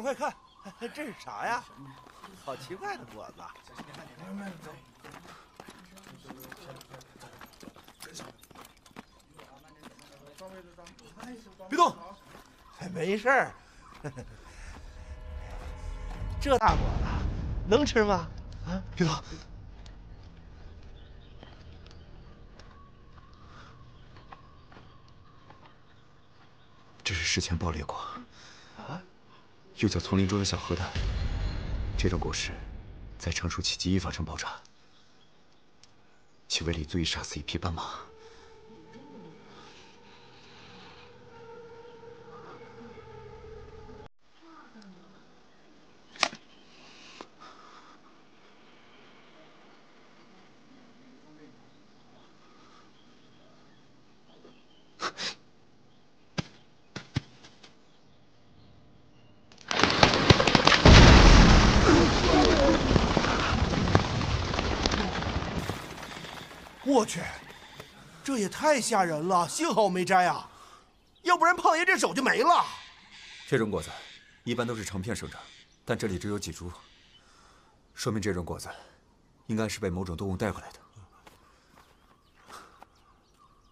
伙快看，这是啥呀？好奇怪的果子！走。 别动，没事儿。这大果子能吃吗？啊，别动。这是史前爆裂果，啊，又叫丛林中有小核弹。这种果实在成熟期极易发生爆炸，其威力足以杀死一匹斑马。 我去，这也太吓人了！幸好我没摘啊，要不然胖爷这手就没了。这种果子一般都是成片生长，但这里只有几株，说明这种果子应该是被某种动物带回来的。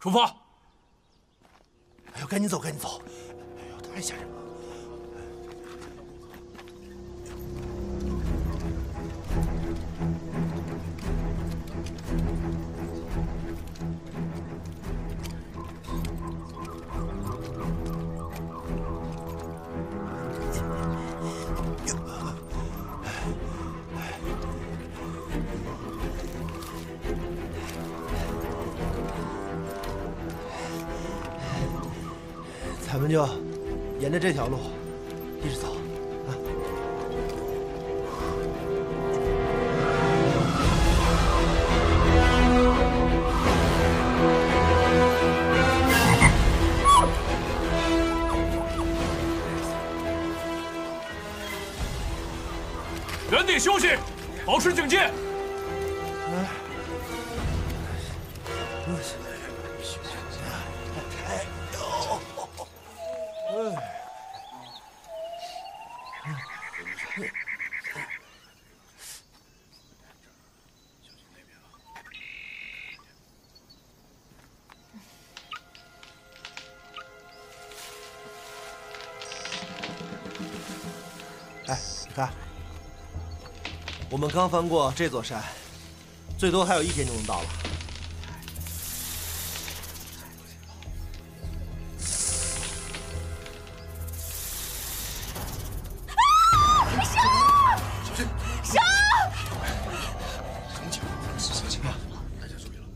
出发！哎呦，赶紧走，赶紧走！哎呦，太吓人了。 咱们就沿着这条路一直走。 原地休息，保持警戒。哎，你看。 我们刚翻过这座山，最多还有一天就能到了。啊！小心！手！同情，小心啊！大家注意了。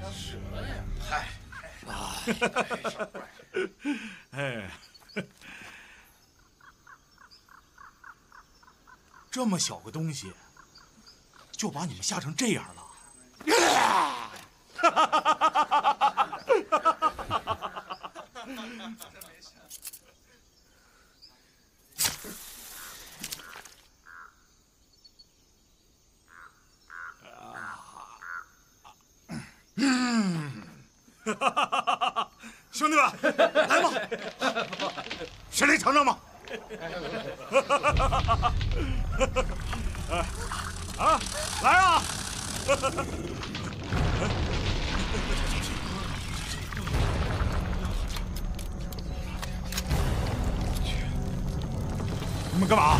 折了呀！嗨。 哎，这么小个东西，就把你们吓成这样了。兄弟们，来吧，谁来尝尝吧？啊，来啊！你们干嘛？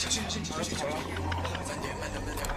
小心小心小心！慢点，慢点，慢点。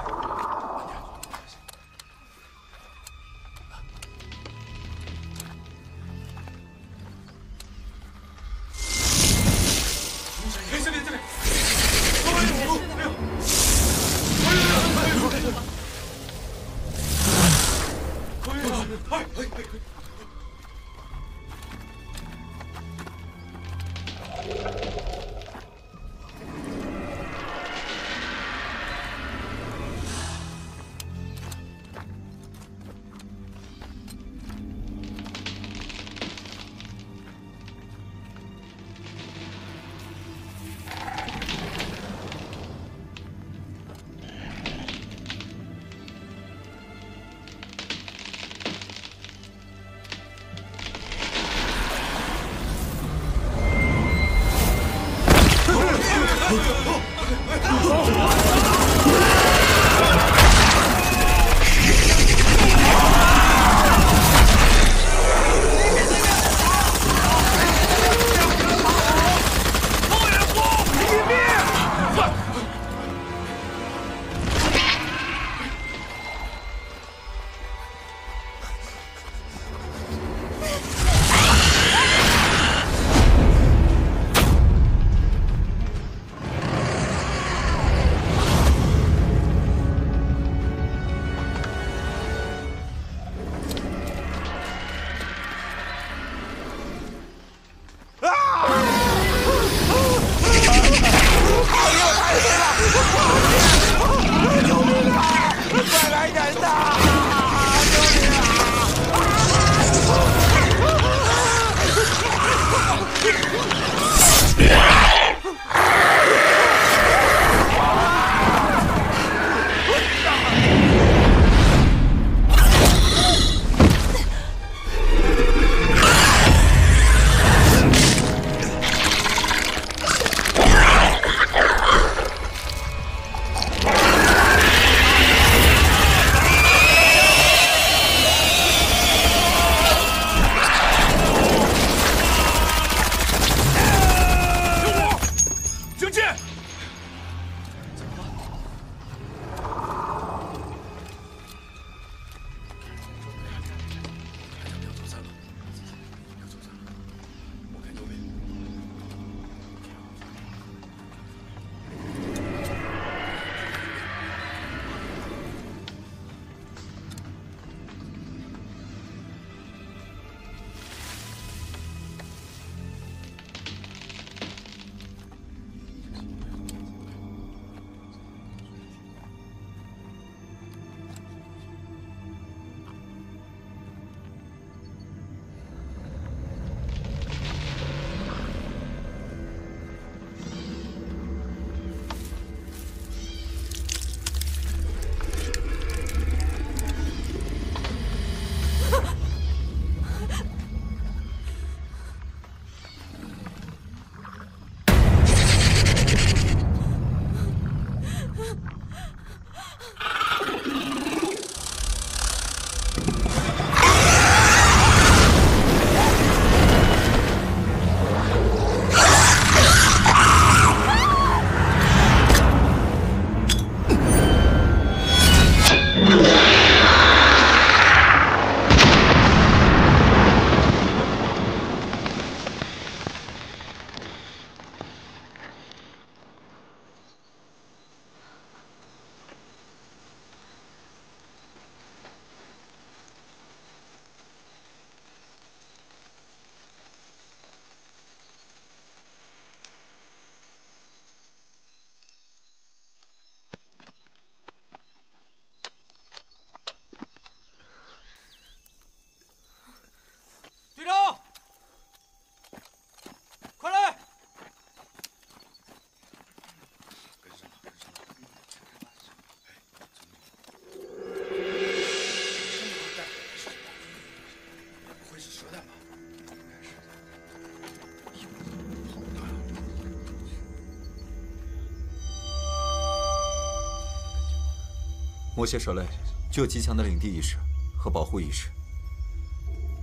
魔蝎蛇类具有极强的领地意识和保护意识。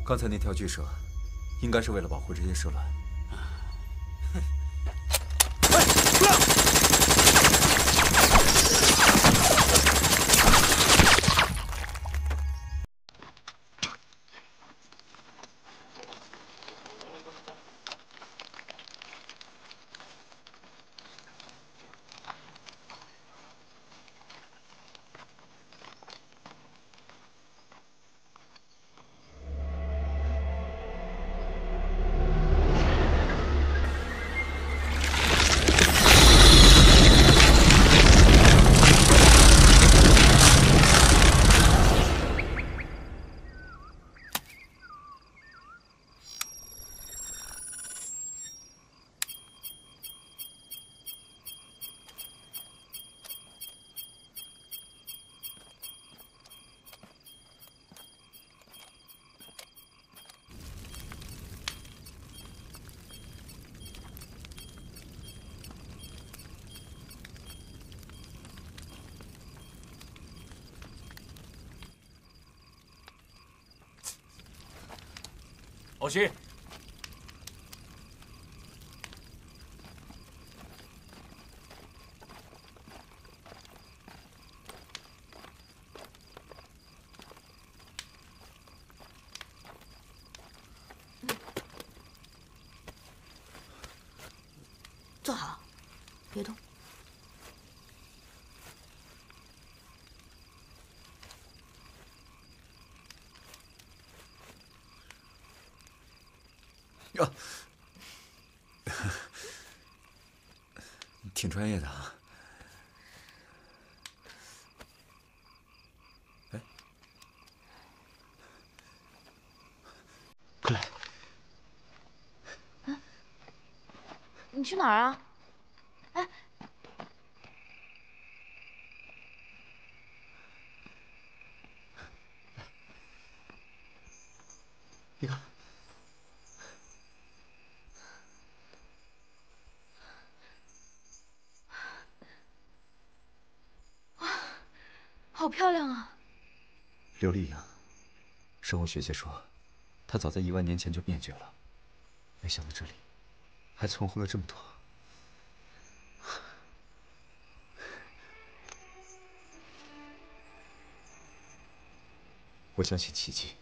刚才那条巨蛇，应该是为了保护这些蛇卵。心。 坐好，别动。哟，挺专业的啊。哎，快来！ 你去哪儿啊？哎，你看，哇，好漂亮啊！琉璃影，生物学界说，它早在1万年前就灭绝了，没想到这里。 还存活了这么多，我相信奇迹。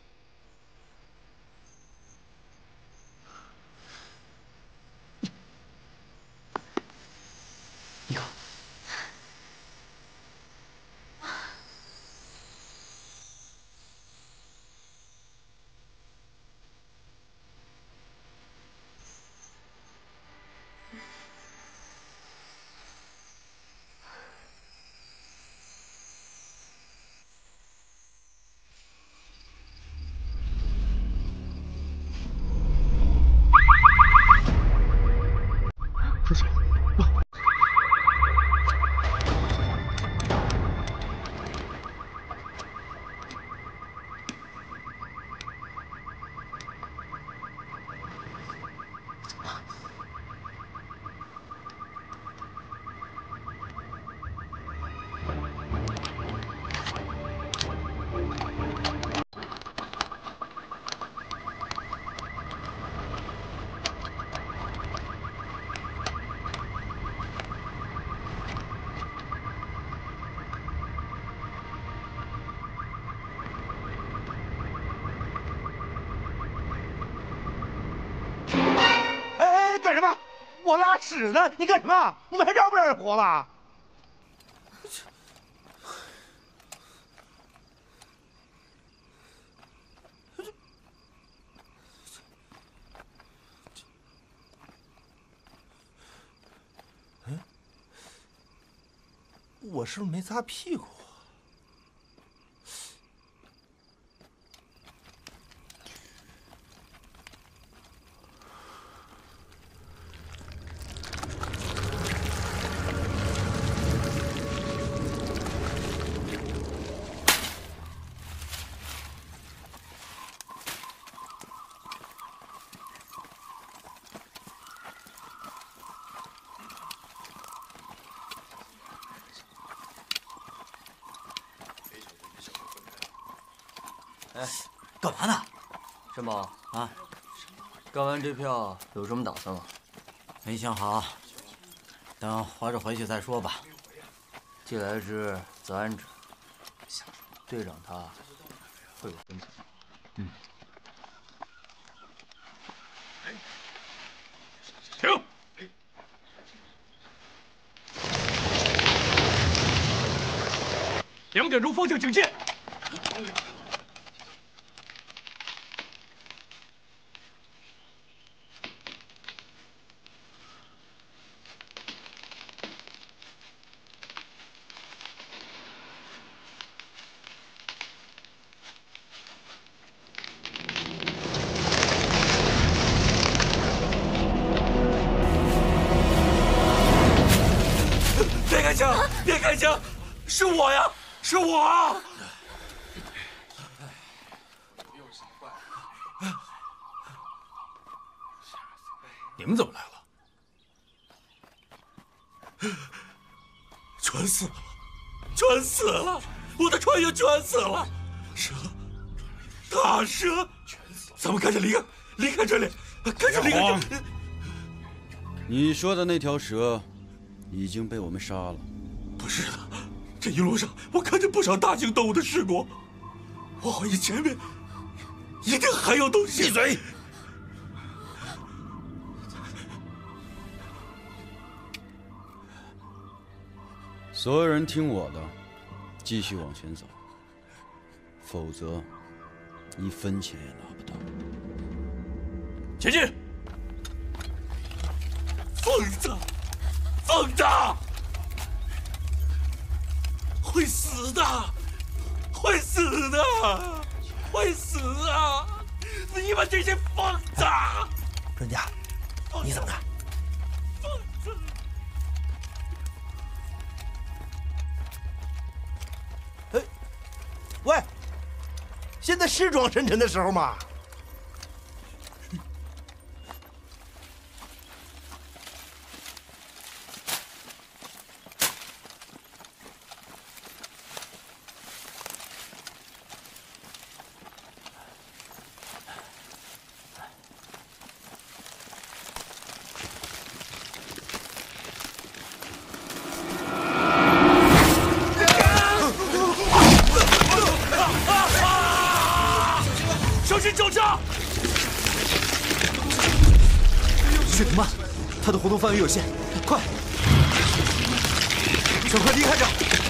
你看，我拉屎呢，你干什么？你们还让不让人活了？嗯，我是不是没擦屁股？ 哎，干嘛呢？沈宝啊，干完这票有什么打算吗？没想好，等划着回去再说吧。既来之，则安之。队长他会有分寸。嗯。停！2点钟方向警戒。 别开枪！是我呀，是我啊！你们怎么来了？全死了！全死了！我的船员全死了！蛇，大蛇！咱们赶紧离开，离开这里，赶紧离开这里！你说的那条蛇已经被我们杀了。不是的，这一路上我看见不少大型动物的尸骨，我怀疑前面一定还有东西。闭嘴！ 所有人听我的，继续往前走，否则一分钱也拿不到。前进！疯子，疯子，会死的，会死的，会死啊！你们这些疯子！专家，你怎么看？ 喂，现在是装深沉的时候吗？范围有限，快，想快离开这！